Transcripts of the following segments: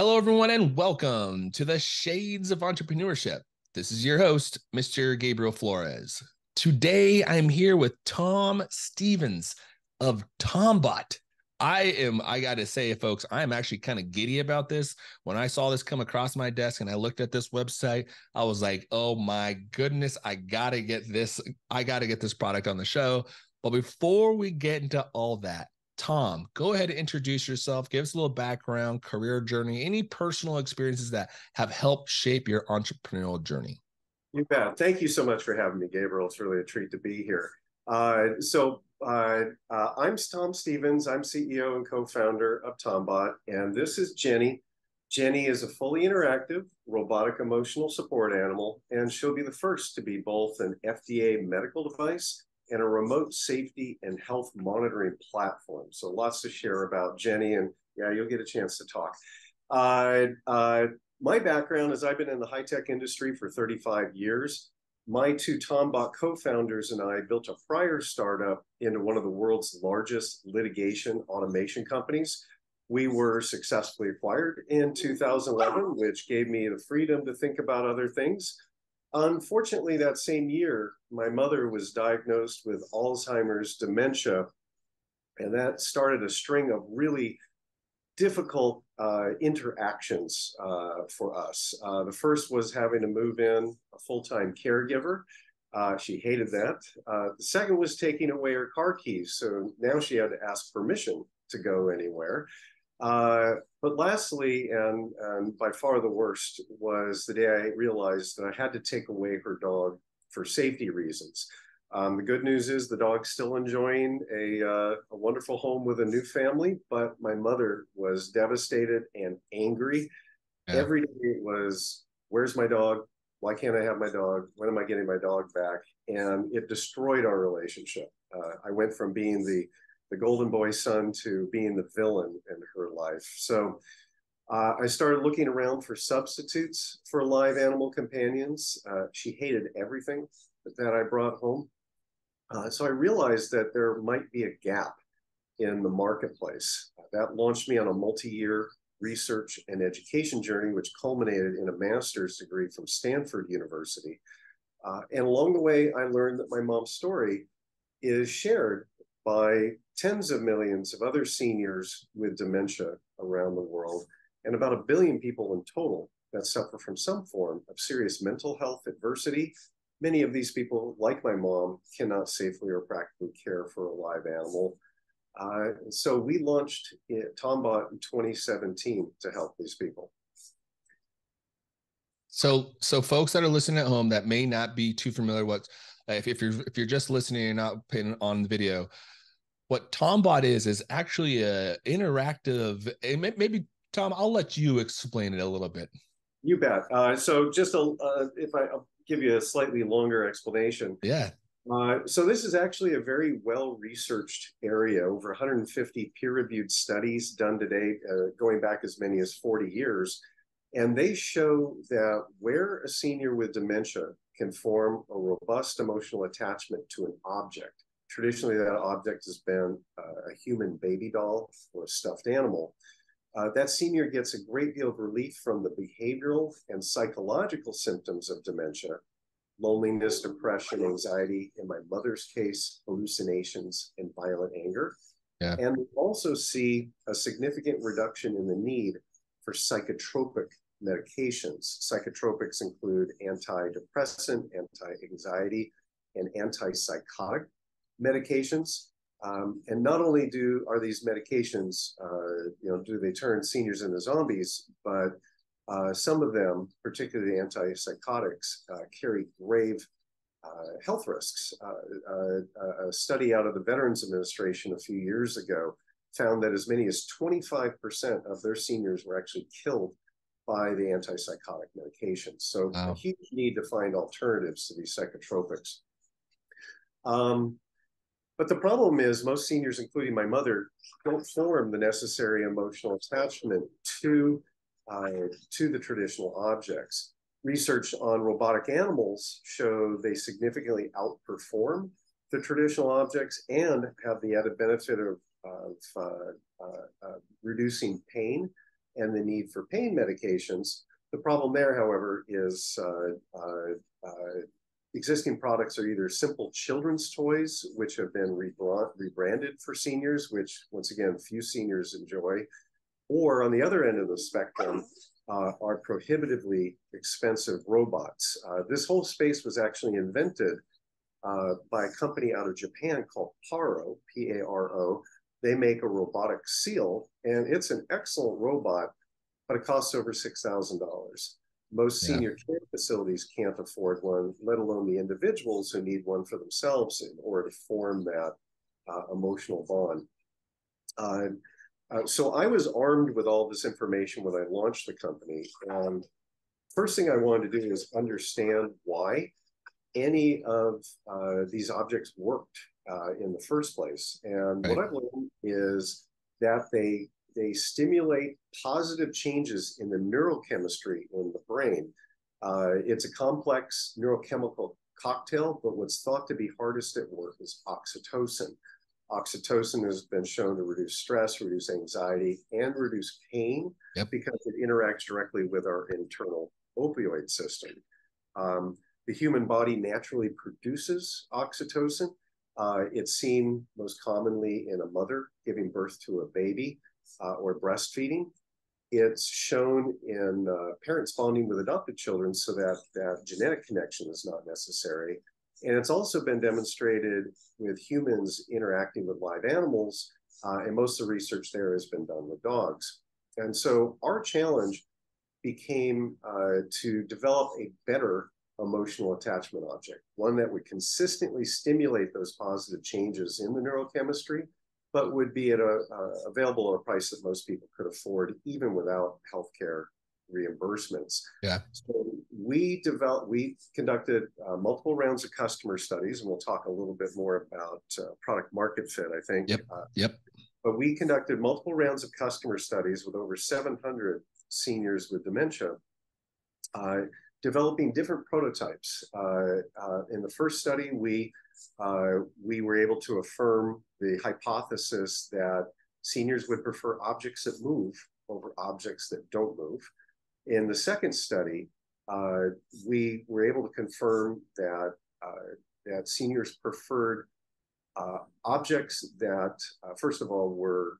Hello, everyone, and welcome to the Shades of Entrepreneurship. This is your host, Mr. Gabriel Flores. Today, I'm here with Tom Stevens of TomBot. I got to say, folks, I'm actually kind of giddy about this. When I saw this come across my desk and I looked at this website, I was like, oh my goodness, I got to get this product on the show. But before we get into all that, Tom, go ahead and introduce yourself. Give us a little background, career journey, any personal experiences that have helped shape your entrepreneurial journey. You bet. Thank you so much for having me, Gabriel. It's really a treat to be here. I'm Tom Stevens. I'm CEO and co-founder of TomBot, and this is Jenny. Jenny is a fully interactive robotic emotional support animal, and she'll be the first to be both an FDA medical device and a remote safety and health monitoring platform. So lots to share about Jenny, and yeah, you'll get a chance to talk. My background is I've been in the high-tech industry for 35 years. My two TomBot co-founders and I built a prior startup into one of the world's largest litigation automation companies. We were successfully acquired in 2011, which gave me the freedom to think about other things. Unfortunately, that same year, my mother was diagnosed with Alzheimer's dementia, and that started a string of really difficult interactions for us. The first was having to move in a full-time caregiver. She hated that. The second was taking away her car keys, so now she had to ask permission to go anywhere. But lastly, and by far the worst, was the day I realized that I had to take away her dog for safety reasons. The good news is the dog's still enjoying a wonderful home with a new family, but my mother was devastated and angry. Yeah. Every day it was, where's my dog? Why can't I have my dog? When am I getting my dog back? And it destroyed our relationship. I went from being the golden boy son to being the villain in her life. So I started looking around for substitutes for live animal companions. She hated everything that I brought home. So I realized that there might be a gap in the marketplace. That launched me on a multi-year research and education journey, which culminated in a master's degree from Stanford University. And along the way, I learned that my mom's story is shared by tens of millions of other seniors with dementia around the world, and about 1 billion people in total that suffer from some form of serious mental health adversity. Many of these people, like my mom, cannot safely or practically care for a live animal. So we launched TomBot in 2017 to help these people. So folks that are listening at home that may not be too familiar, if you're just listening and not paying on the video, what TomBot is actually an interactive. Maybe Tom, I'll let you explain it a little bit. You bet. I'll give you a slightly longer explanation. Yeah. So this is actually a very well-researched area. Over 150 peer-reviewed studies done today, going back as many as 40 years. And they show that where a senior with dementia can form a robust emotional attachment to an object, traditionally that object has been a human baby doll or a stuffed animal, that senior gets a great deal of relief from the behavioral and psychological symptoms of dementia, loneliness, depression, anxiety, in my mother's case, hallucinations and violent anger. Yeah. And we also see a significant reduction in the need for psychotropic medications. Psychotropics include antidepressant, anti-anxiety, and antipsychotic medications. And not only are these medications, do they turn seniors into zombies, but some of them, particularly antipsychotics, carry grave health risks. A study out of the Veterans Administration a few years ago found that as many as 25% of their seniors were actually killed by the antipsychotic medications. So wow. A huge need to find alternatives to these psychotropics. But the problem is most seniors, including my mother, don't form the necessary emotional attachment to the traditional objects. Research on robotic animals show they significantly outperform the traditional objects and have the added benefit of reducing pain and the need for pain medications. The problem there, however, is existing products are either simple children's toys, which have been rebranded for seniors, which once again, few seniors enjoy, or on the other end of the spectrum, are prohibitively expensive robots. This whole space was actually invented by a company out of Japan called Paro, P-A-R-O. They make a robotic seal, and it's an excellent robot, but it costs over $6,000. Most senior care facilities can't afford one, let alone the individuals who need one for themselves in order to form that emotional bond. So I was armed with all this information when I launched the company. And first thing I wanted to do is understand why any of these objects worked in the first place. And what I've learned is that they stimulate positive changes in the neurochemistry in the brain. It's a complex neurochemical cocktail, but what's thought to be hardest at work is oxytocin. Oxytocin has been shown to reduce stress, reduce anxiety, and reduce pain because it interacts directly with our internal opioid system. The human body naturally produces oxytocin. It's seen most commonly in a mother giving birth to a baby or breastfeeding. It's shown in parents bonding with adopted children so that that genetic connection is not necessary. And it's also been demonstrated with humans interacting with live animals, and most of the research there has been done with dogs. And so our challenge became to develop a better emotional attachment object, one that would consistently stimulate those positive changes in the neurochemistry, but would be at a, available at a price that most people could afford, even without healthcare reimbursements. So we conducted multiple rounds of customer studies, and we'll talk a little bit more about product market fit, I think. But we conducted multiple rounds of customer studies with over 700 seniors with dementia, developing different prototypes. In the first study, we were able to affirm the hypothesis that seniors would prefer objects that move over objects that don't move. In the second study, we were able to confirm that that seniors preferred objects that, first of all, were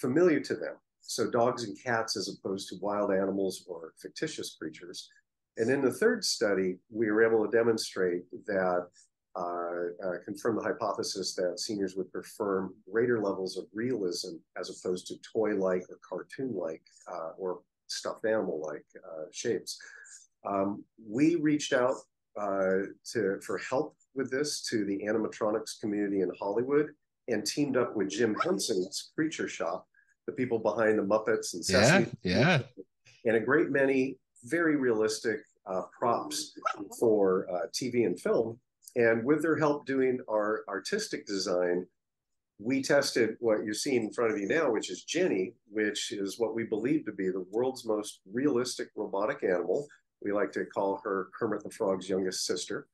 familiar to them. So dogs and cats as opposed to wild animals or fictitious creatures. And in the third study, we were able to demonstrate that confirm the hypothesis that seniors would prefer greater levels of realism as opposed to toy-like or cartoon-like or stuffed animal-like shapes. We reached out for help with this to the animatronics community in Hollywood and teamed up with Jim Henson's Creature Shop, the people behind the Muppets and Sesame and a great many very realistic props for TV and film. And with their help doing our artistic design, we tested what you're seeing in front of you now, which is Jenny, which is what we believe to be the world's most realistic robotic animal. We like to call her Kermit the Frog's youngest sister.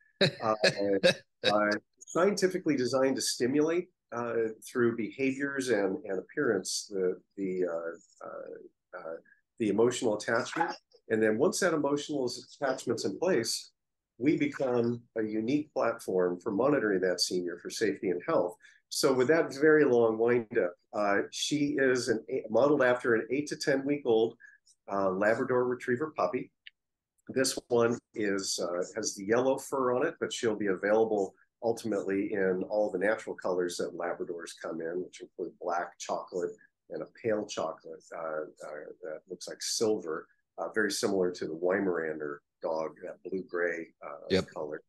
Scientifically designed to stimulate through behaviors and appearance the emotional attachment. And then once that emotional attachment's in place, we become a unique platform for monitoring that senior for safety and health. So with that very long wind-up, she is modeled after an 8- to 10-week-old Labrador Retriever puppy. This one is has the yellow fur on it, but she'll be available ultimately in all the natural colors that Labradors come in, which include black, chocolate, and a pale chocolate that looks like silver, very similar to the Weimaraner dog, that blue-gray color.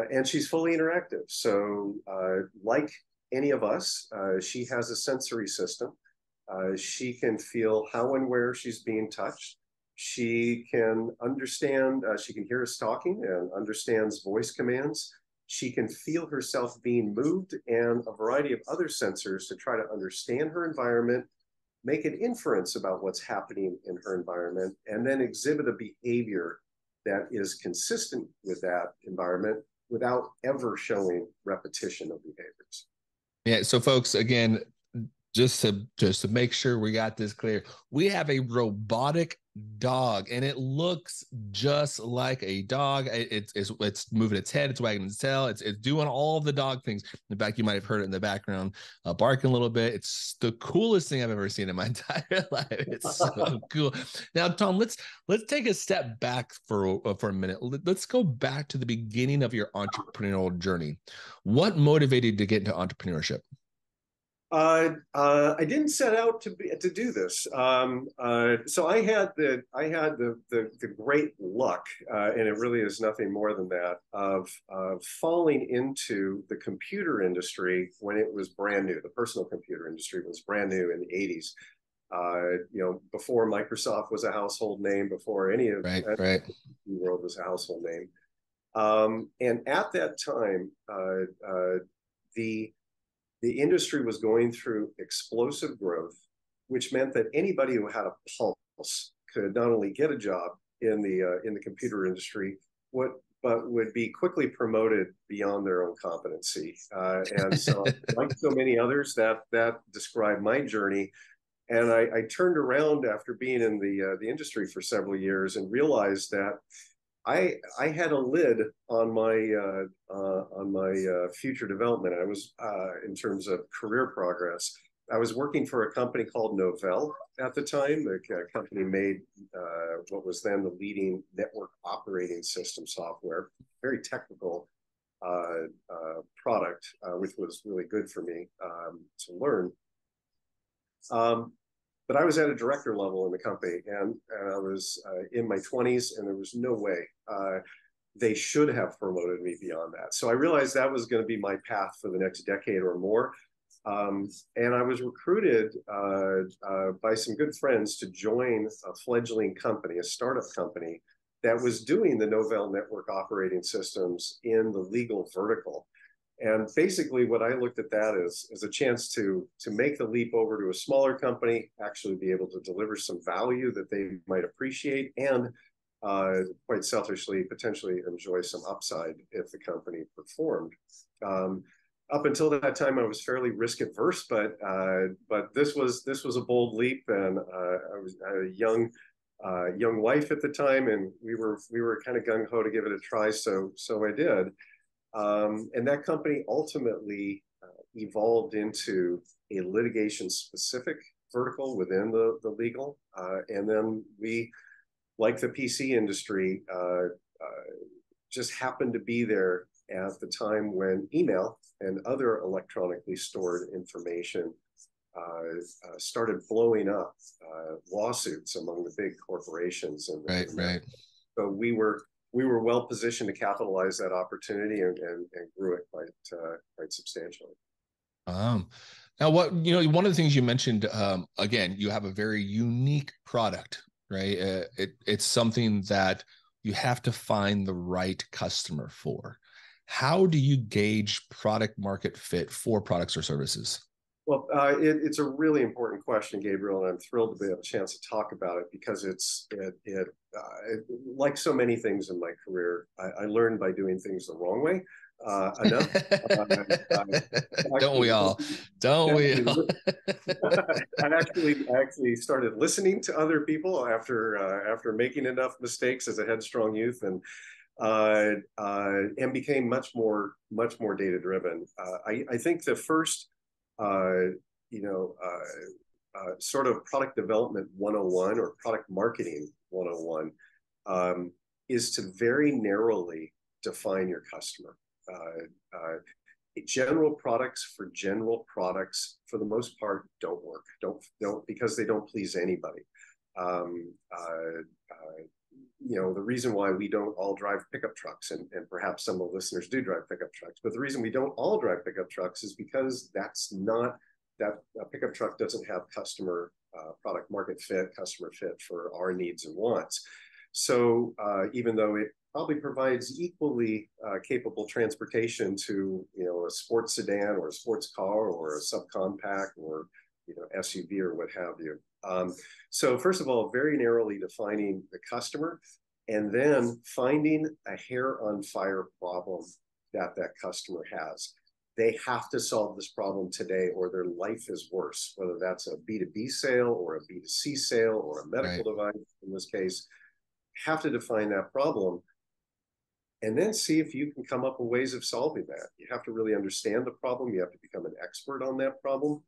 And she's fully interactive. So like any of us, she has a sensory system. She can feel how and where she's being touched. She can understand, she can hear us talking and understands voice commands. She can feel herself being moved and a variety of other sensors to try to understand her environment, make an inference about what's happening in her environment, and then exhibit a behavior that is consistent with that environment without ever showing repetition of behaviors. Yeah. So folks, again, just to make sure we got this clear, we have a robotic dog and it looks just like a dog. It's moving its head, it's wagging its tail, it's doing all the dog things. In fact, you might have heard it in the background barking a little bit. It's the coolest thing I've ever seen in my entire life. It's so cool. Now, Tom, let's take a step back for a minute. Let's go back to the beginning of your entrepreneurial journey. What motivated you to get into entrepreneurship? I didn't set out to do this. So I had the great luck, and it really is nothing more than that, of falling into the computer industry when it was brand new. The personal computer industry was brand new in the 80s. You know, before Microsoft was a household name, before any of that world was a household name. And at that time, the industry was going through explosive growth, which meant that anybody who had a pulse could not only get a job in the computer industry, but would be quickly promoted beyond their own competency. And so, like so many others, that described my journey. And I turned around after being in the industry for several years and realized that I had a lid on my future development. I was in terms of career progress. I was working for a company called Novell at the time. The company made what was then the leading network operating system software, very technical product, which was really good for me to learn. But I was at a director level in the company, and I was in my 20s, and there was no way they should have promoted me beyond that. So I realized that was going to be my path for the next decade or more. And I was recruited by some good friends to join a fledgling company, a startup company, that was doing the Novell network operating systems in the legal vertical. And basically what I looked at that is a chance to make the leap over to a smaller company, actually be able to deliver some value that they might appreciate, and quite selfishly, potentially enjoy some upside if the company performed. Up until that time, I was fairly risk averse, but this was a bold leap, and I had a young wife at the time, and we were kind of gung-ho to give it a try, so I did. And that company ultimately evolved into a litigation-specific vertical within the legal. And then we, like the PC industry, just happened to be there at the time when email and other electronically stored information started blowing up lawsuits among the big corporations. And so we were well positioned to capitalize that opportunity and grew it quite substantially. Now, one of the things you mentioned, again, you have a very unique product, right? It's something that you have to find the right customer for. How do you gauge product market fit for products or services? Well, it's a really important question, Gabriel, and I'm thrilled to have a chance to talk about it because it like so many things in my career, I learned by doing things the wrong way enough. Don't we all? Don't we all? I actually started listening to other people after making enough mistakes as a headstrong youth, and became much more data driven. I think the first sort of product development 101 or product marketing 101 is to very narrowly define your customer. General products for general products, for the most part, don't work. Don't because they don't please anybody. The reason why we don't all drive pickup trucks, and perhaps some of the listeners do drive pickup trucks, but the reason we don't all drive pickup trucks is because a pickup truck doesn't have customer product market fit, customer fit for our needs and wants. So even though it probably provides equally capable transportation to, a sports sedan or a sports car or a subcompact or, SUV or what have you. So first of all, very narrowly defining the customer, and then finding a hair on fire problem that customer has. They have to solve this problem today or their life is worse, whether that's a B2B sale or a B2C sale or a medical device in this case. Have to define that problem and then see if you can come up with ways of solving that. You have to really understand the problem. You have to become an expert on that problem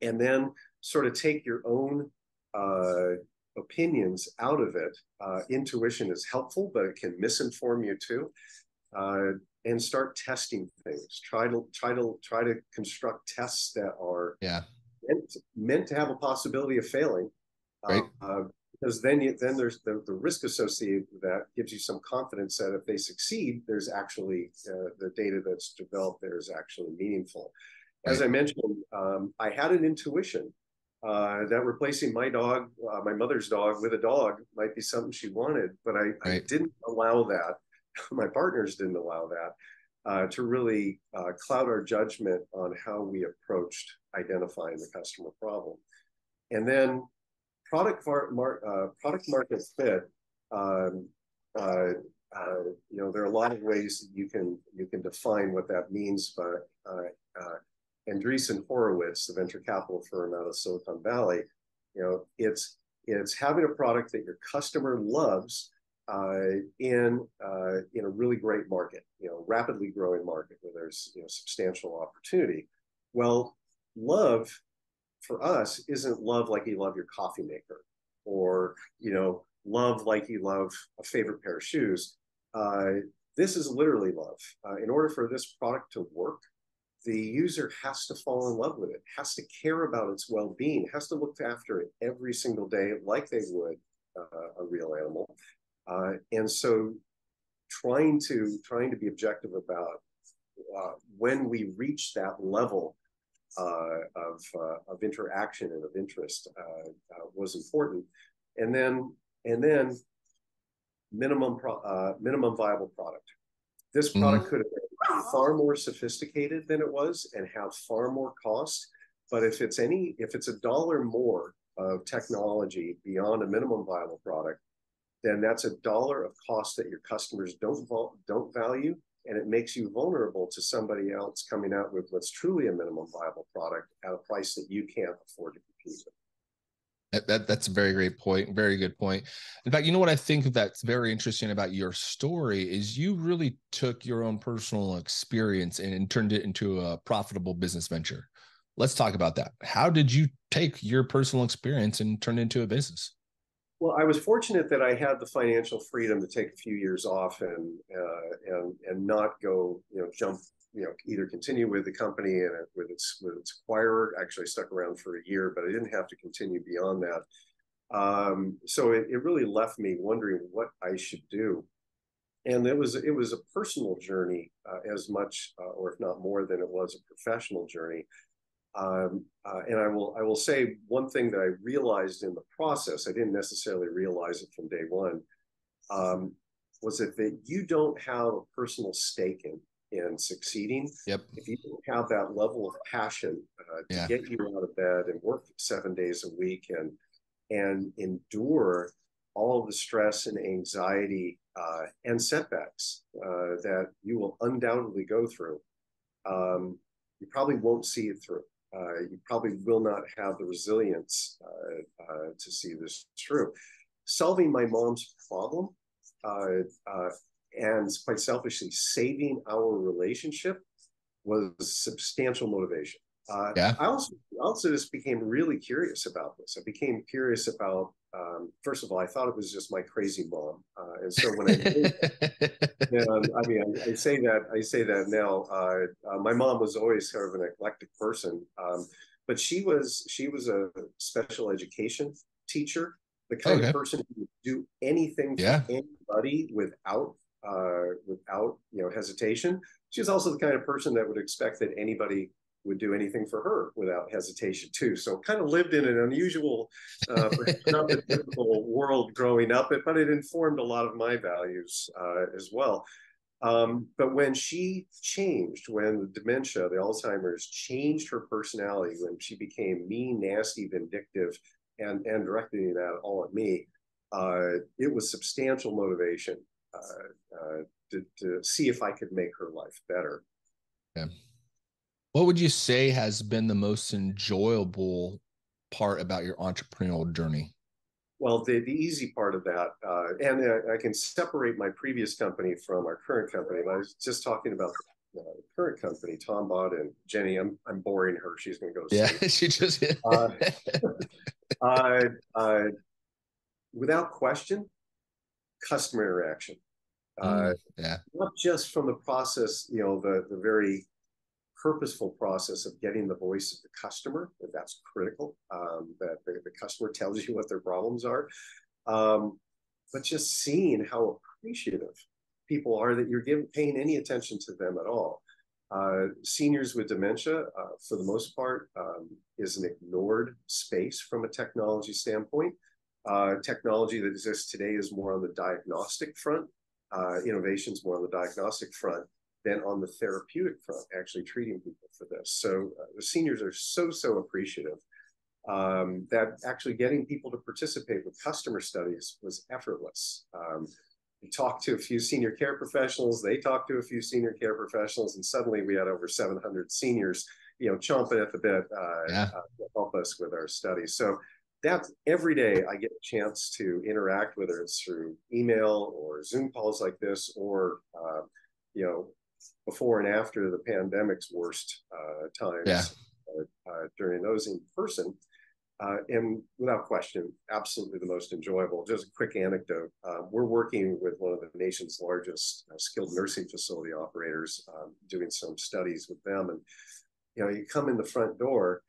and then sort of take your own opinions out of it. Intuition is helpful, but it can misinform you too. And start testing things. Try to construct tests that are meant to have a possibility of failing, because then there's the risk associated with that. Gives you some confidence that if they succeed, there's actually the data that's developed there is actually meaningful. As I mentioned, I had an intuition that replacing my dog, my mother's dog, with a dog might be something she wanted, but I didn't allow that. My partners didn't allow that to really cloud our judgment on how we approached identifying the customer problem. And then product market fit. You know, there are a lot of ways that you can define what that means. But Andreessen Horowitz, the venture capital firm out of Silicon Valley, you know, it's having a product that your customer loves. In a really great market, you know, rapidly growing market where there's, you know, substantial opportunity. Well, love for us isn't love like you love your coffee maker or, you know, love like you love a favorite pair of shoes. This is literally love. In order for this product to work, the user has to fall in love with it, has to care about its well-being, has to look after it every single day like they would a real animal. And so trying to be objective about when we reach that level of interaction and of interest was important. And then minimum viable product. This product could have been far more sophisticated than it was and have far more cost. But if it's a dollar more of technology beyond a minimum viable product, then that's a dollar of cost that your customers don't value, and it makes you vulnerable to somebody else coming out with what's truly a minimum viable product at a price that you can't afford to compete with. That's a very great point, very good point. In fact, you know what I think that's very interesting about your story is you really took your own personal experience and turned it into a profitable business venture. Let's talk about that. How did you take your personal experience and turn it into a business? Well, I was fortunate that I had the financial freedom to take a few years off and not go, you know, jump, you know, either continue with the company and with its acquirer. Actually, I stuck around for a year, but I didn't have to continue beyond that. So it really left me wondering what I should do, and it was a personal journey as much, or if not more, than it was a professional journey. And I will say one thing that I realized in the process, I didn't necessarily realize it from day one, was that you don't have a personal stake in succeeding. Yep. If you don't have that level of passion to get you out of bed and work 7 days a week and endure all of the stress and anxiety and setbacks that you will undoubtedly go through, you probably won't see it through. You probably will not have the resilience to see this through. Solving my mom's problem and quite selfishly saving our relationship was substantial motivation. I also just became really curious about this. I became curious about, first of all, I thought it was just my crazy mom. And so when I did, I mean, I say that now, my mom was always sort of an eclectic person, but she was a special education teacher, the kind of person who would do anything for anybody without, you know, hesitation. She was also the kind of person that would expect that anybody would do anything for her without hesitation too. So kind of lived in an unusual, not the typical world growing up, but it informed a lot of my values as well. But when she changed, when the dementia, the Alzheimer's changed her personality, when she became mean, nasty, vindictive, and directing that all at me, it was substantial motivation to see if I could make her life better. Okay. What would you say has been the most enjoyable part about your entrepreneurial journey? Well, the easy part of that, and I can separate my previous company from our current company. And I was just talking about the current company, TomBot, and Jenny. I'm boring her. She's going to go. Yeah, she just. Without question, customer interaction. Not just from the process, you know, the very purposeful process of getting the voice of the customer, that's critical, that the customer tells you what their problems are, but just seeing how appreciative people are that you're paying any attention to them at all. Seniors with dementia, for the most part, is an ignored space from a technology standpoint. Technology that exists today is more on the diagnostic front, innovations more on the diagnostic front than on the therapeutic front, actually treating people for this. So the seniors are so appreciative that actually getting people to participate with customer studies was effortless. We talked to a few senior care professionals, they talked to a few senior care professionals, and suddenly we had over 700 seniors, you know, chomping at the bit to help us with our studies. So that's every day I get a chance to interact, whether it's through email or Zoom calls like this, or, you know, before and after the pandemic's worst times, during those in person, and without question, absolutely the most enjoyable. Just a quick anecdote: we're working with one of the nation's largest skilled nursing facility operators, doing some studies with them. And you know, you come in the front door,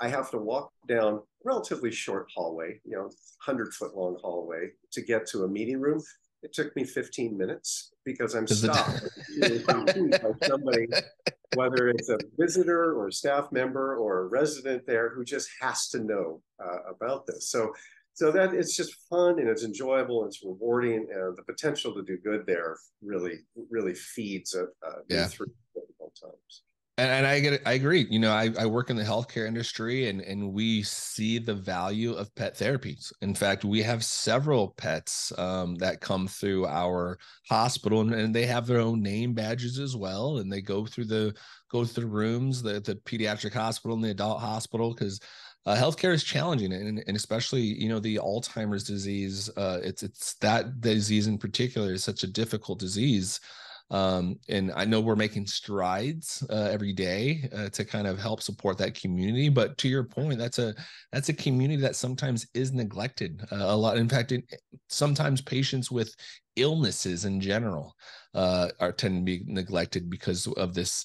I have to walk down a relatively short hallway, you know, 100-foot long hallway, to get to a meeting room. It took me 15 minutes because I'm stopped by somebody, whether it's a visitor or a staff member or a resident there, who just has to know about this. So that it's just fun, and it's enjoyable, and it's rewarding, and the potential to do good there really feeds through difficult times. And I agree. You know, I work in the healthcare industry, and we see the value of pet therapies. In fact, we have several pets that come through our hospital, and they have their own name badges as well. And they go through rooms, the pediatric hospital and the adult hospital, because healthcare is challenging, and especially, you know, the Alzheimer's disease. It's that disease in particular is such a difficult disease. And I know we're making strides every day to kind of help support that community. But to your point, that's a community that sometimes is neglected a lot. In fact, sometimes patients with illnesses in general tend to be neglected because of this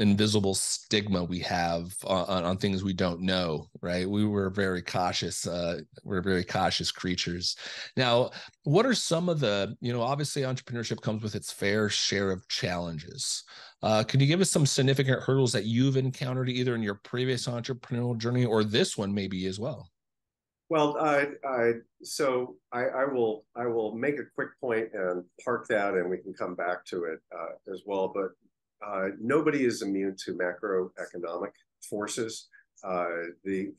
invisible stigma we have on things we don't know, right? We're very cautious creatures. Now, what are some of the, you know, obviously entrepreneurship comes with its fair share of challenges. Can you give us some significant hurdles that you've encountered either in your previous entrepreneurial journey or this one maybe as well? Well, I will make a quick point and park that, and we can come back to it as well. But nobody is immune to macroeconomic forces. The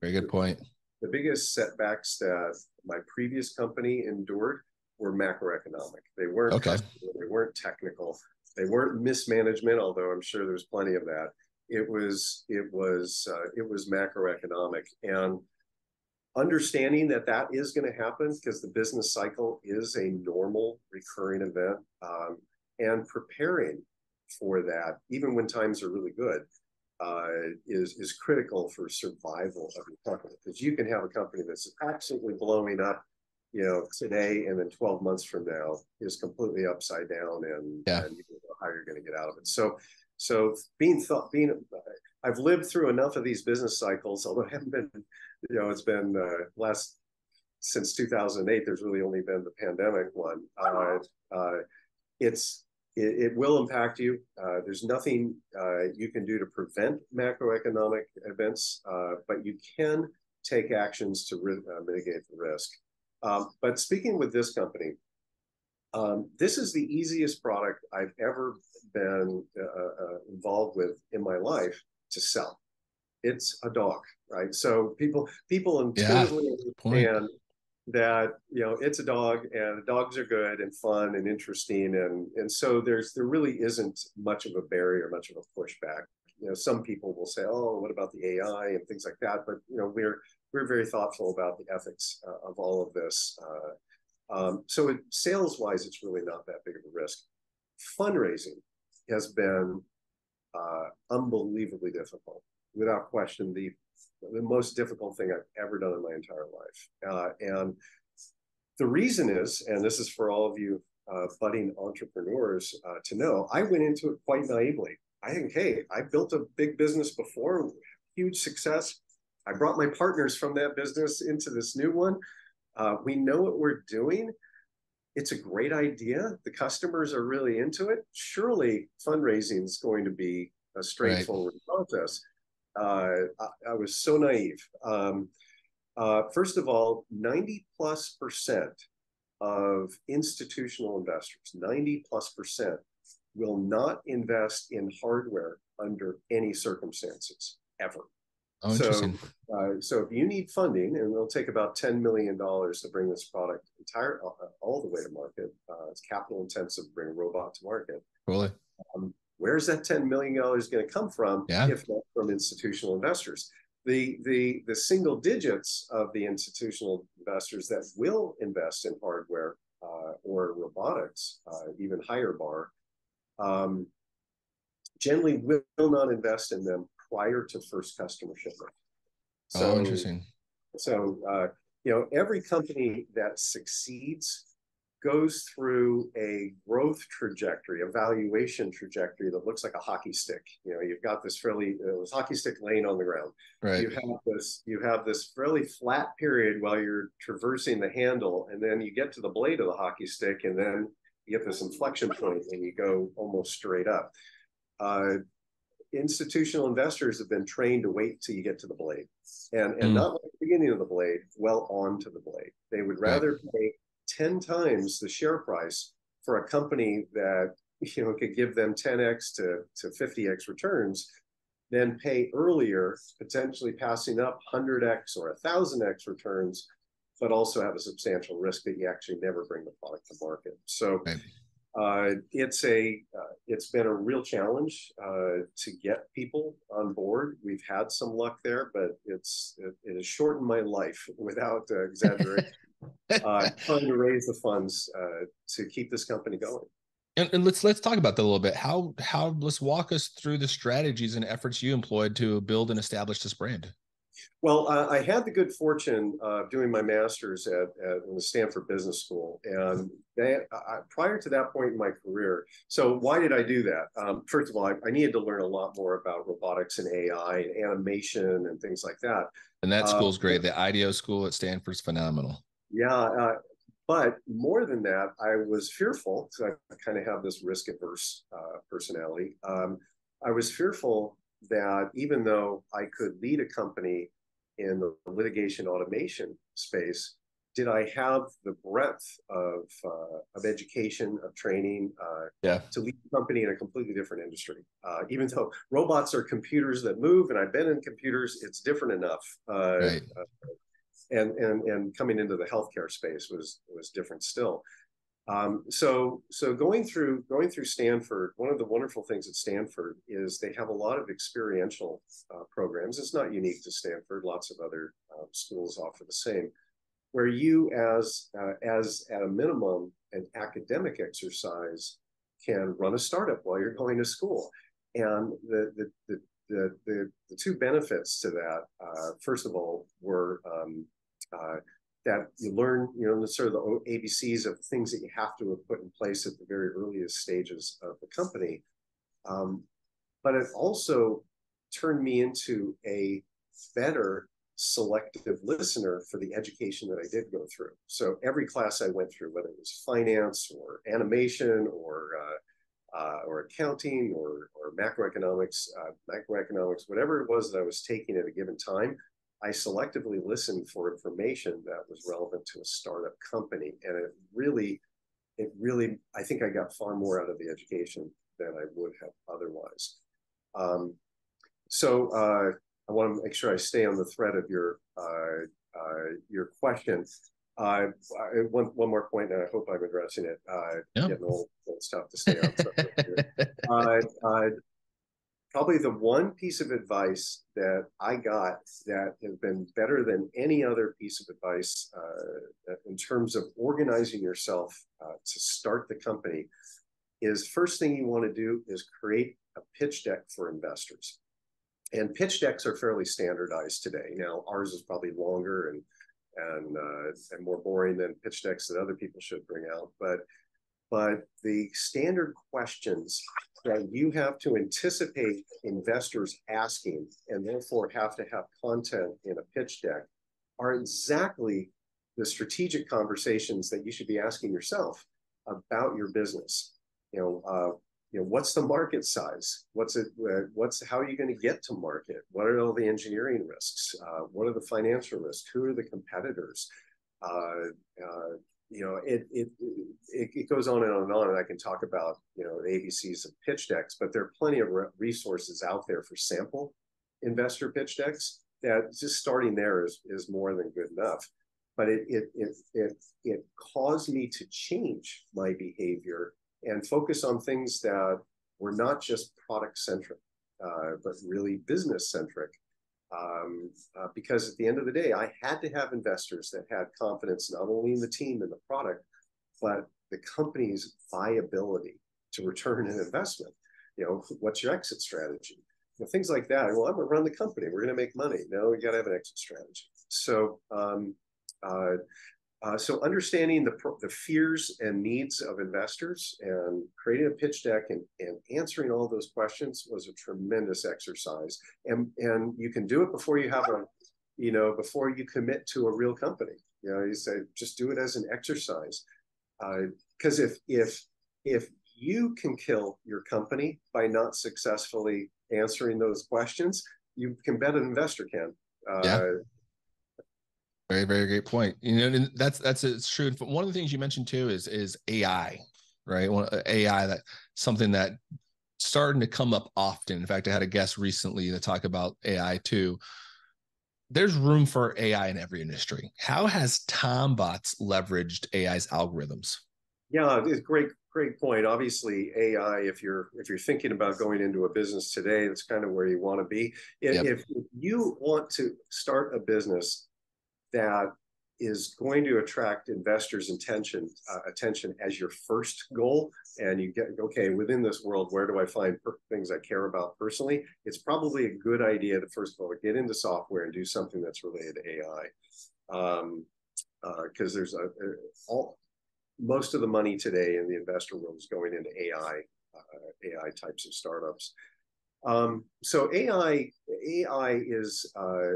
very good point. The biggest setbacks that my previous company endured were macroeconomic. They weren't customer, they weren't technical, they weren't mismanagement, although I'm sure there's plenty of that. It was macroeconomic, and understanding that is going to happen because the business cycle is a normal recurring event, and preparing for that, even when times are really good, is critical for survival of your company. Because you can have a company that's absolutely blowing up, you know, today, and then 12 months from now is completely upside down, and you don't know how you're going to get out of it. I've lived through enough of these business cycles, although I haven't been, you know, it's been since 2008. There's really only been the pandemic one. It will impact you. There's nothing you can do to prevent macroeconomic events, but you can take actions to mitigate the risk. But speaking with this company, this is the easiest product I've ever been involved with in my life to sell. It's a dog, right? So people intuitively understand that, you know, it's a dog and dogs are good and fun and interesting. And so there really isn't much of a barrier, much of a pushback. You know, some people will say, oh, what about the AI and things like that? But, you know, we're very thoughtful about the ethics of all of this. So sales-wise, it's really not that big of a risk. Fundraising has been unbelievably difficult, without question, the most difficult thing I've ever done in my entire life. And the reason is, and this is for all of you budding entrepreneurs to know, I went into it quite naively. I think, hey, I built a big business before, huge success. I brought my partners from that business into this new one. We know what we're doing. It's a great idea. The customers are really into it. Surely fundraising is going to be a straightforward process. I was so naive. First of all, 90+% of institutional investors, 90+% will not invest in hardware under any circumstances ever. Oh, interesting. So if you need funding, and it'll take about $10 million to bring this product all the way to market. It's capital intensive to bring a robot to market. Really? Where's that $10 million going to come from, if not from institutional investors? The single digits of the institutional investors that will invest in hardware or robotics, even higher bar, generally will not invest in them prior to first customer shipment. So, oh, interesting. So, you know, every company that succeeds goes through a growth trajectory, a valuation trajectory that looks like a hockey stick. You know, you've got this fairly hockey stick laying on the ground. Right. You have this fairly flat period while you're traversing the handle, and then you get to the blade of the hockey stick, and then you get this inflection point, and you go almost straight up. Institutional investors have been trained to wait till you get to the blade, and not like the beginning of the blade, well on to the blade. They would rather pay 10 times the share price for a company that, you know, could give them 10x to 50x returns than pay earlier, potentially passing up 100x or 1,000x returns, but also have a substantial risk that you actually never bring the product to market. So it's been a real challenge to get people on board. We've had some luck there, but it has shortened my life without exaggeration. Trying to raise the funds to keep this company going. And let's talk about that a little bit. Let's walk us through the strategies and efforts you employed to build and establish this brand. Well, I had the good fortune of doing my master's at the Stanford Business School, and prior to that point in my career. So why did I do that? First of all, I needed to learn a lot more about robotics and AI and animation and things like that. And that school's great. The IDEO school at Stanford's phenomenal. Yeah, but more than that, I was fearful, because I kind of have this risk-averse personality. I was fearful that even though I could lead a company in the litigation automation space, did I have the breadth of education, of training to lead a company in a completely different industry? Even though robots are computers that move, and I've been in computers, it's different enough. And coming into the healthcare space was different still. So going through Stanford, one of the wonderful things at Stanford is they have a lot of experiential programs. It's not unique to Stanford. Lots of other schools offer the same, where you as at a minimum an academic exercise can run a startup while you're going to school. And the two benefits to that, first of all, were that you learn, you know, sort of the ABCs of things that you have to have put in place at the very earliest stages of the company. But it also turned me into a better selective listener for the education that I did go through. So every class I went through, whether it was finance or animation or accounting or macroeconomics, whatever it was that I was taking at a given time, I selectively listened for information that was relevant to a startup company. And it really, I think I got far more out of the education than I would have otherwise. I want to make sure I stay on the thread of your question. One more point, and I hope I'm addressing it. Getting old stuff to stay on subject. Probably the one piece of advice that I got that has been better than any other piece of advice in terms of organizing yourself to start the company is first thing you want to do is create a pitch deck for investors. And pitch decks are fairly standardized today. Now, ours is probably longer and more boring than pitch decks that other people should bring out. But the standard questions that you have to anticipate investors asking and therefore have to have content in a pitch deck are exactly the strategic conversations that you should be asking yourself about your business. What's the market size? How are you going to get to market? What are all the engineering risks? What are the financial risks? Who are the competitors? It goes on and on and on, and I can talk about, the ABCs of pitch decks, but there are plenty of resources out there for sample investor pitch decks that just starting there is more than good enough. But it caused me to change my behavior and focus on things that were not just product centric, but really business centric. Because at the end of the day, I had to have investors that had confidence not only in the team and the product, but the company's viability to return an investment. What's your exit strategy? Things like that. Well, I'm going to run the company. We're going to make money. No, we got to have an exit strategy. So, so understanding the fears and needs of investors and creating a pitch deck and answering all those questions was a tremendous exercise. And you can do it before you have before you commit to a real company. You say, just do it as an exercise. Because if you can kill your company by not successfully answering those questions, you can bet an investor can. Very, very great point. And that's it's true. And one of the things you mentioned too is AI, right? AI, that's something that starting to come up often. In fact, I had a guest recently that talked about AI too. There's room for AI in every industry. How has TomBot leveraged AI's algorithms? Yeah, it's great point. Obviously, AI, if you're thinking about going into a business today, that's kind of where you want to be. If you want to start a business that is going to attract investors' attention as your first goal, and you get, okay, within this world, where do I find things I care about personally? It's probably a good idea to, first of all, get into software and do something that's related to AI. Because there's most of the money today in the investor world is going into AI types of startups. So AI is,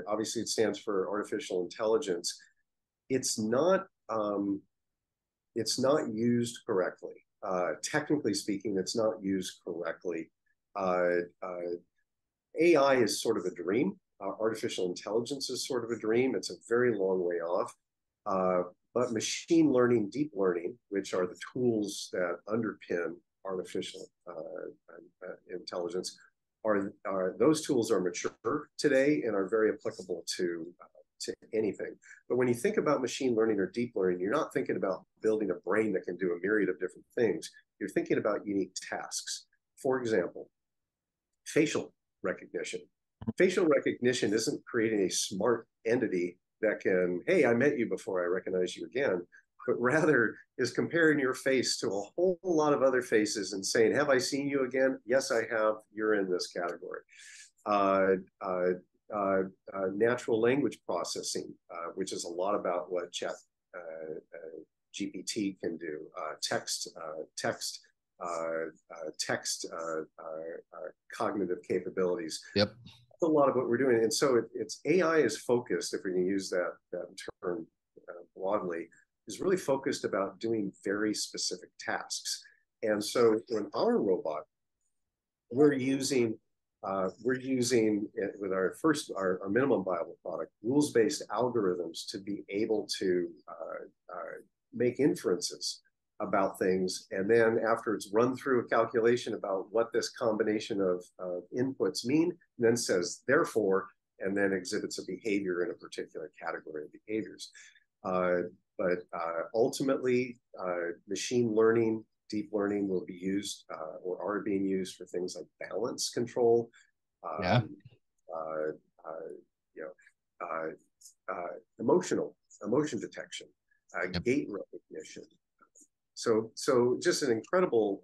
obviously it stands for artificial intelligence. It's not used correctly. Technically speaking, it's not used correctly. AI is sort of a dream. Artificial intelligence is sort of a dream. It's a very long way off. But machine learning, deep learning, which are the tools that underpin artificial intelligence, those tools are mature today and are very applicable to anything. But when you think about machine learning or deep learning, you're not thinking about building a brain that can do a myriad of different things. You're thinking about unique tasks. For example, facial recognition. Facial recognition isn't creating a smart entity that can, hey, I met you before, I recognize you again, but rather is comparing your face to a whole lot of other faces and saying, have I seen you again? Yes, I have. You're in this category. Natural language processing, which is a lot about what ChatGPT can do. Text cognitive capabilities. Yep. That's a lot of what we're doing. And so it's AI is focused, if we can use that term broadly, is really focused about doing very specific tasks. And so in our robot, we're using it with our minimum viable product, rules-based algorithms to be able to make inferences about things. And then after it's run through a calculation about what this combination of inputs mean, and then says, therefore, and then exhibits a behavior in a particular category of behaviors. but ultimately machine learning, deep learning will be used or are being used for things like balance control. Emotion detection, gait recognition. So just an incredible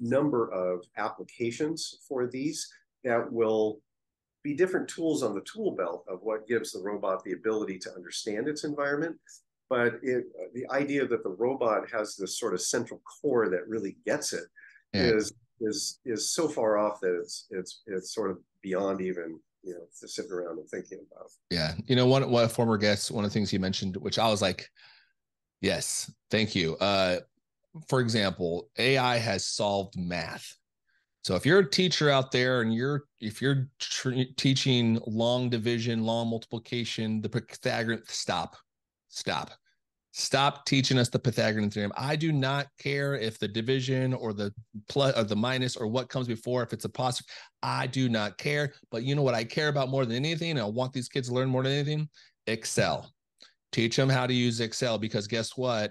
number of applications for these that will be different tools on the tool belt of what gives the robot the ability to understand its environment. But the idea that the robot has this sort of central core that really gets it is so far off that it's sort of beyond even, you know, to sit around and thinking about. Yeah. You know, one former guest, one of the things he mentioned, which I was like, yes, thank you. For example, AI has solved math. So if you're a teacher out there and if you're teaching long division, long multiplication, the Pythagorean, stop teaching us the Pythagorean theorem. I do not care if the division or the plus or the minus or what comes before, if it's apostrophe, I do not care. But you know what I care about more than anything, and I want these kids to learn more than anything? Excel. Teach them how to use Excel, because guess what?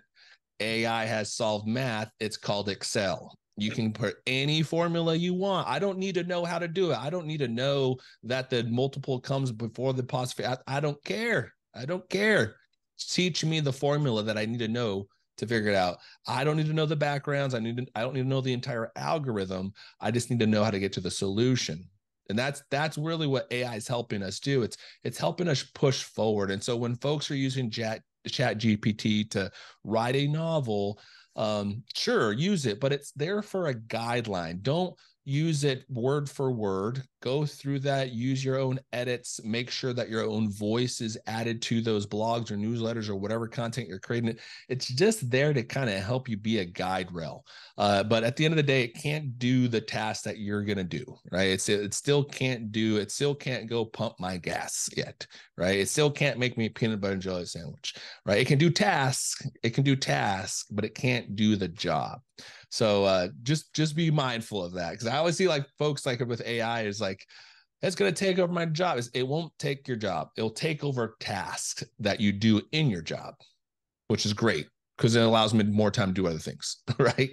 AI has solved math. It's called Excel. You can put any formula you want. I don't need to know how to do it. I don't need to know that the multiple comes before the apostrophe. I don't care. I don't care. Teach me the formula that I need to know to figure it out. I don't need to know the backgrounds. I don't need to know the entire algorithm. I just need to know how to get to the solution. And that's really what AI is helping us do. It's helping us push forward. And so when folks are using ChatGPT to write a novel, sure, use it, but it's there for a guideline. Don't use it word for word. Go through that, use your own edits, make sure that your own voice is added to those blogs or newsletters or whatever content you're creating. It's just there to kind of help you be a guide rail. But at the end of the day, it can't do the task that you're going to do, right? It still can't go pump my gas yet, right? It still can't make me a peanut butter and jelly sandwich, right? It can do tasks, but it can't do the job. So just be mindful of that, because I always see like folks like with AI is like, it's going to take over my job. It won't take your job. It'll take over tasks that you do in your job, which is great because it allows me more time to do other things, right?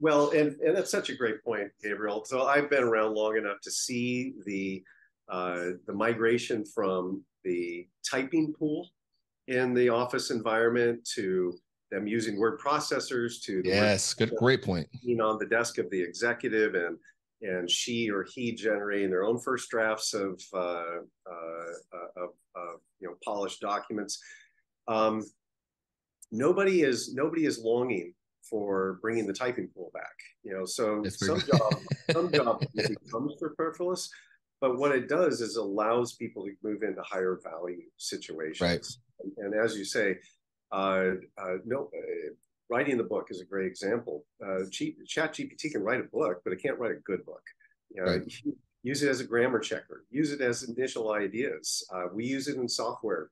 Well, and that's such a great point, Gabriel. So I've been around long enough to see the migration from the typing pool in the office environment to them using word processors to the great point. On the desk of the executive and she or he generating their own first drafts of polished documents. Nobody is longing for bringing the typing pool back. So some job becomes superfluous, but what it does is allows people to move into higher value situations. Right. And as you say. Writing the book is a great example. ChatGPT can write a book, but it can't write a good book. Use it as a grammar checker. Use it as initial ideas. We use it in software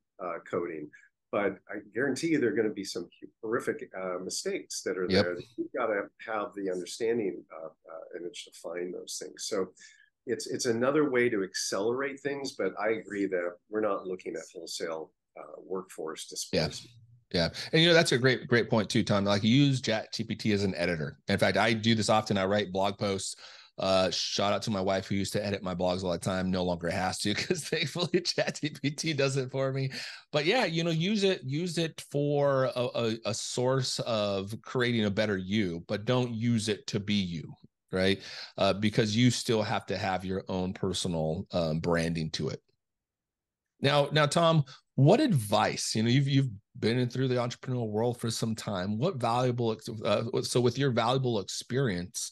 coding, but I guarantee you there are going to be some horrific mistakes that are there. You've got to have the understanding in which to find those things. So it's another way to accelerate things, but I agree that we're not looking at wholesale workforce displacement. Yeah. And, that's a great point too, Tom. Like, use ChatGPT as an editor. In fact, I do this often. I write blog posts. Shout out to my wife who used to edit my blogs all the time, no longer has to, because thankfully ChatGPT does it for me. But yeah, use it for a source of creating a better you, but don't use it to be you. Right. Because you still have to have your own personal branding to it. Now, Tom, what advice, you've been through the entrepreneurial world for some time. So with your valuable experience,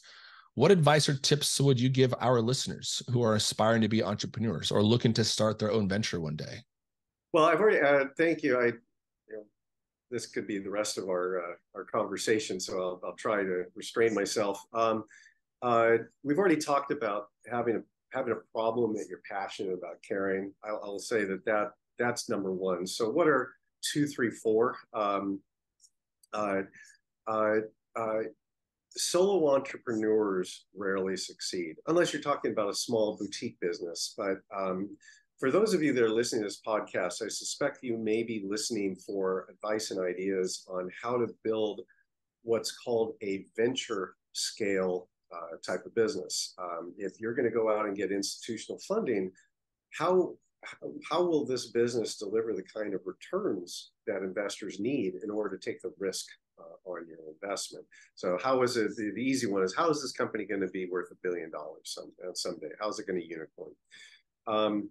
what advice or tips would you give our listeners who are aspiring to be entrepreneurs or looking to start their own venture one day? Well, I've already, thank you. This could be the rest of our conversation, so I'll try to restrain myself. We've already talked about having a problem that you're passionate about caring. I'll say that that's number one. So what are 2, 3, 4. Solo entrepreneurs rarely succeed, unless you're talking about a small boutique business. But For those of you that are listening to this podcast, I suspect you may be listening for advice and ideas on how to build what's called a venture scale type of business. If you're going to go out and get institutional funding, how will this business deliver the kind of returns that investors need in order to take the risk on your investment? So how is it, the easy one is, how is this company going to be worth $1 billion someday? How's it going to unicorn?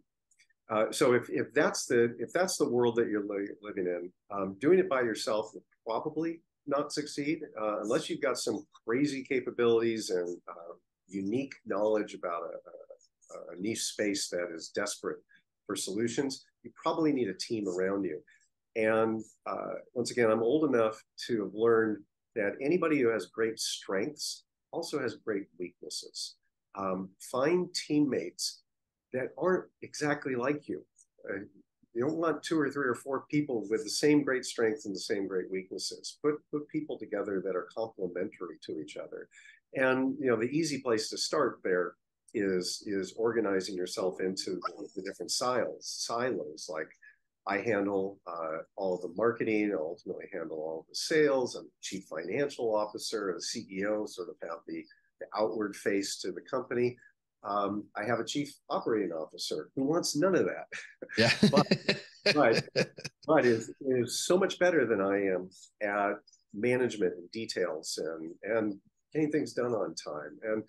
So if that's the world that you're living in, doing it by yourself will probably not succeed unless you've got some crazy capabilities and unique knowledge about a niche space that is desperate for solutions. You probably need a team around you. And once again, I'm old enough to have learned that anybody who has great strengths also has great weaknesses. Find teammates that aren't exactly like you. You don't want 2 or 3 or 4 people with the same great strengths and the same great weaknesses. Put people together that are complementary to each other. And you know, the easy place to start there is organizing yourself into the different silos. Like I handle all the marketing, I ultimately handle all the sales. I'm the chief financial officer, and the CEO sort of have the outward face to the company. I have a chief operating officer who wants none of that. Yeah. but is so much better than I am at management and details and getting things done on time. And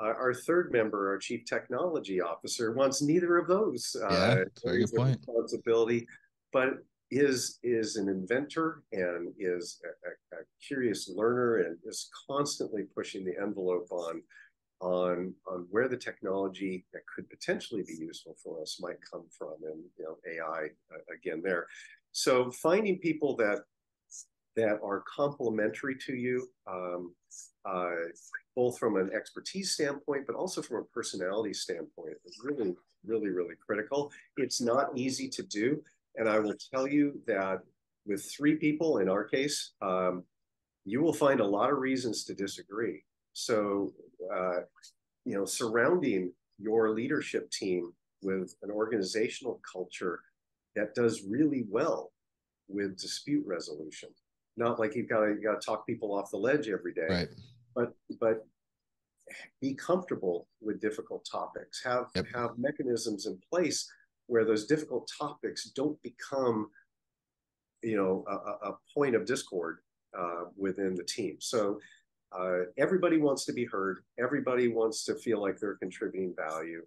our third member, our chief technology officer, wants neither of those. Very good point. Responsibility, but is an inventor and is a curious learner and is constantly pushing the envelope on where the technology that could potentially be useful for us might come from, and you know, AI again there. So finding people that are complementary to you, both from an expertise standpoint, but also from a personality standpoint, is really, really, really critical. It's not easy to do. And I will tell you that with 3 people in our case, you will find a lot of reasons to disagree. So, you know, surrounding your leadership team with an organizational culture that does really well with dispute resolution. Not like you've got to talk people off the ledge every day, right? But be comfortable with difficult topics. Have mechanisms in place where those difficult topics don't become, you know, a point of discord within the team. So. Everybody wants to be heard. Everybody wants to feel like they're contributing value.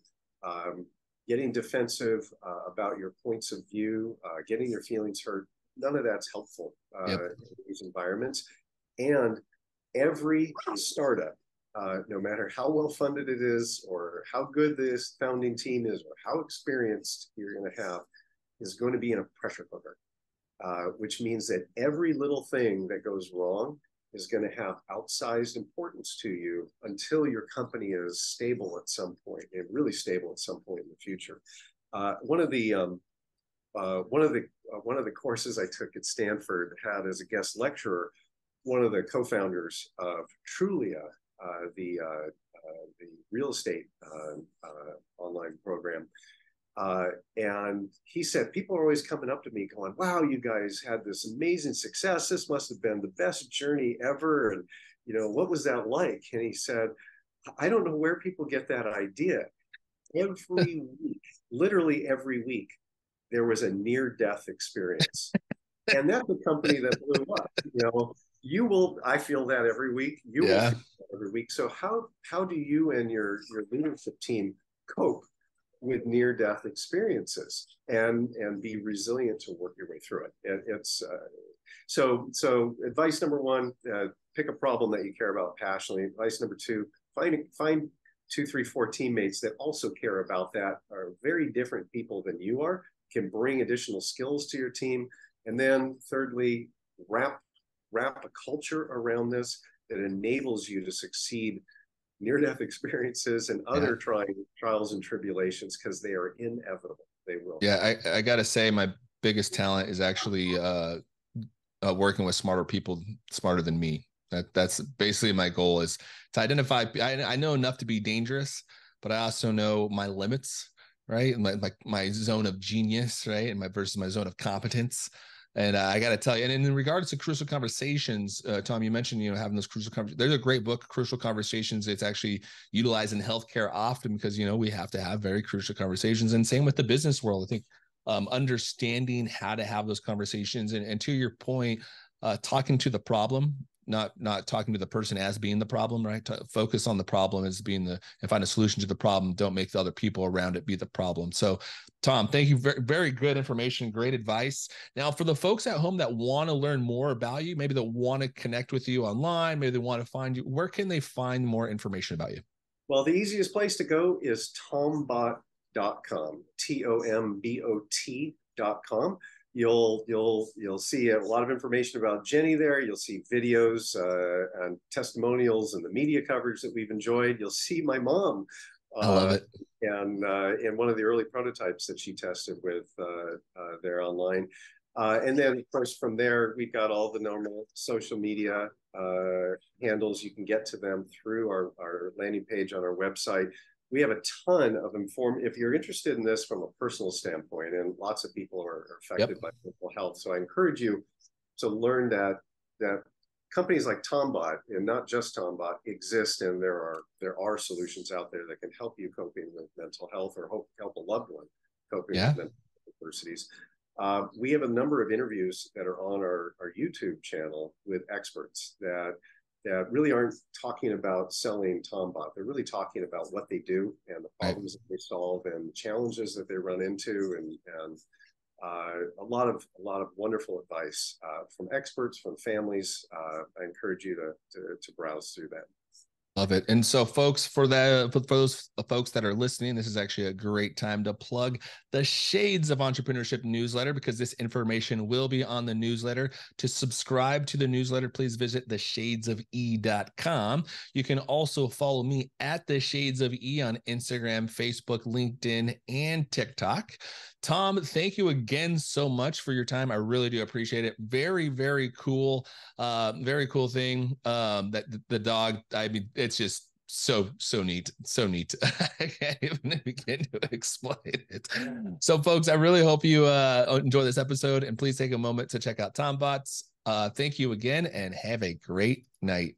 Getting defensive about your points of view, getting your feelings hurt, none of that's helpful in these environments. And every startup, no matter how well funded it is or how good this founding team is or how experienced you're going to have, is going to be in a pressure cooker, which means that every little thing that goes wrong is going to have outsized importance to you until your company is stable at some point, and really stable at some point in the future. One of the courses I took at Stanford had as a guest lecturer one of the co-founders of Trulia, the real estate online program. And he said, people are always coming up to me going, wow, you guys had this amazing success. This must have been the best journey ever. And, you know, what was that like? And he said, I don't know where people get that idea. Every week, literally every week, there was a near-death experience. And that's a company that blew up. You know, I feel that every week. You will feel that every week. So how do you and your leadership team cope with near-death experiences and be resilient to work your way through it? So advice number 1, pick a problem that you care about passionately. Advice number 2, find 2, 3, 4 teammates that also care about that, are very different people than you are, can bring additional skills to your team. And then thirdly, wrap a culture around this that enables you to succeed near-death experiences and other trials and tribulations, because they are inevitable. They will. Yeah, I got to say my biggest talent is actually working with smarter people, smarter than me. That's basically my goal, is to identify. I know enough to be dangerous, but I also know my limits. right? And my zone of genius, right? And versus my zone of competence. And I got to tell you, and in regards to Crucial Conversations, Tom, you mentioned, having those crucial conversations. There's a great book, Crucial Conversations. It's actually utilized in healthcare often because, we have to have very crucial conversations. And same with the business world. I think understanding how to have those conversations. And to your point, talking to the problem, not talking to the person as being the problem, right? Focus on the problem as being and find a solution to the problem. Don't make the other people around it be the problem. So, Tom, thank you. Very, very good information. Great advice. Now, for the folks at home that want to learn more about you, maybe they want to connect with you online, maybe they want to find you, where can they find more information about you? Well, the easiest place to go is tombot.com, TOMBOT.com. You'll see a lot of information about Jenny there. You'll see videos and testimonials and the media coverage that we've enjoyed. You'll see my mom. I love it. And in one of the early prototypes that she tested with there online. And then, of course, from there, we've got all the normal social media handles. You can get to them through our landing page on our website. We have a ton of if you're interested in this from a personal standpoint, and lots of people are affected by mental health. So I encourage you to learn that companies like TomBot, and not just TomBot, exist, and there are solutions out there that can help you coping with mental health or help a loved one coping with mental adversities. We have a number of interviews that are on our YouTube channel with experts that really aren't talking about selling TomBot. They're really talking about what they do and the problems that they solve and the challenges that they run into, and a lot of wonderful advice from experts, from families. I encourage you to browse through that. Love it. And so, folks, for those folks that are listening, this is actually a great time to plug the Shades of Entrepreneurship newsletter, because this information will be on the newsletter. To subscribe to the newsletter, please visit theshadesofe.com. You can also follow me at The Shades of E on Instagram, Facebook, LinkedIn, and TikTok. Tom, thank you again so much for your time. I really do appreciate it. Very, very cool thing that the dog, I mean, it's just so neat. So neat. I can't even begin to explain it. So, folks, I really hope you enjoy this episode, and please take a moment to check out TomBot. Thank you again, and have a great night.